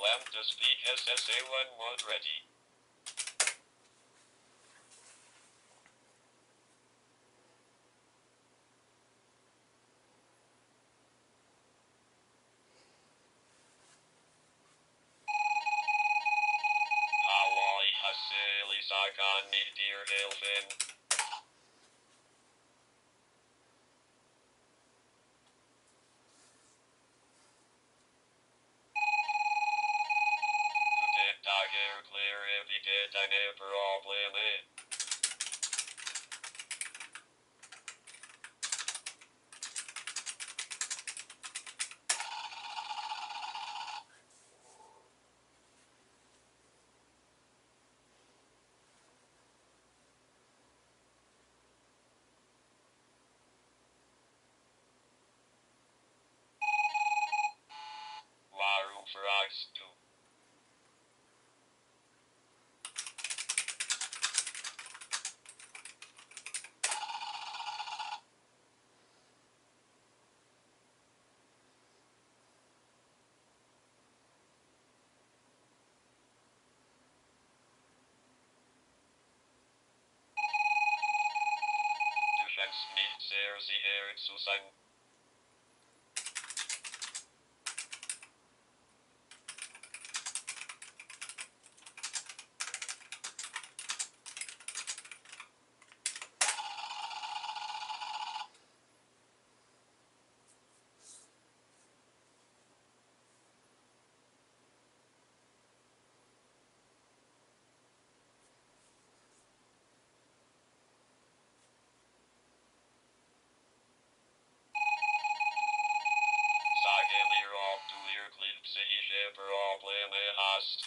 LambdaSpeak SSA-1 mode ready. Hawaii Hasili Sakan Meteor Elfin. Dagger clear every day, I never all blame it. Warum fragst du? Nicht sehr sicher zu sein. Eller om du erklipse ikke problemet hast.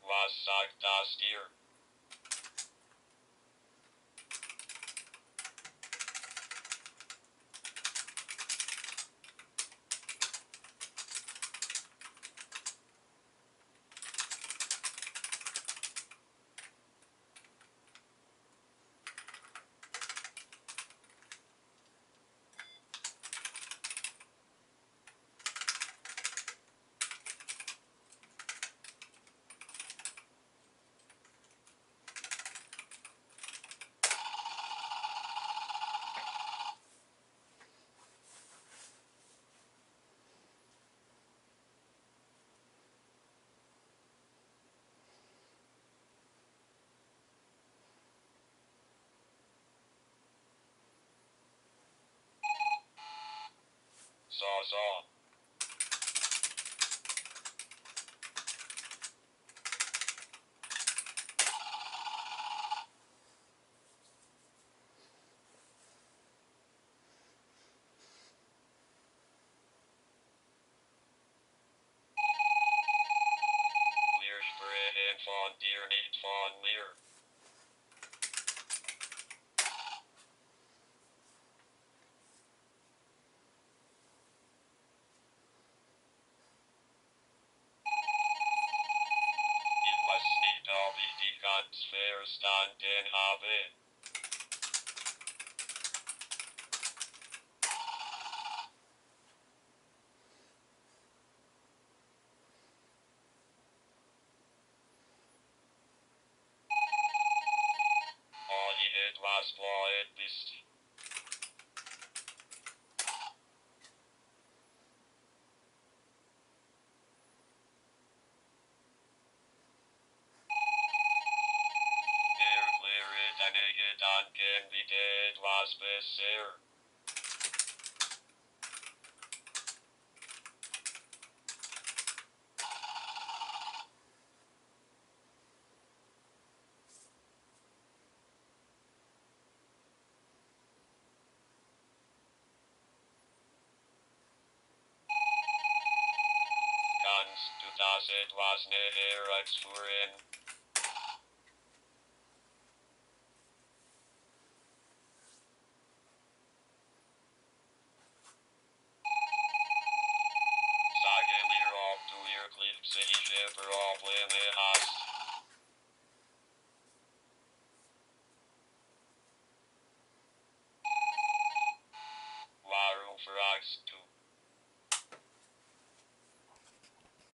Was sagt das dir? So. Wir sprechen von dir, nicht von mir. Ganz verstanden habe. Oh, je etwas blöd bist. Gedanken wieder etwas besser. Kannst du das etwas näher ausführen? Eclipse ich Probleme hast. for us to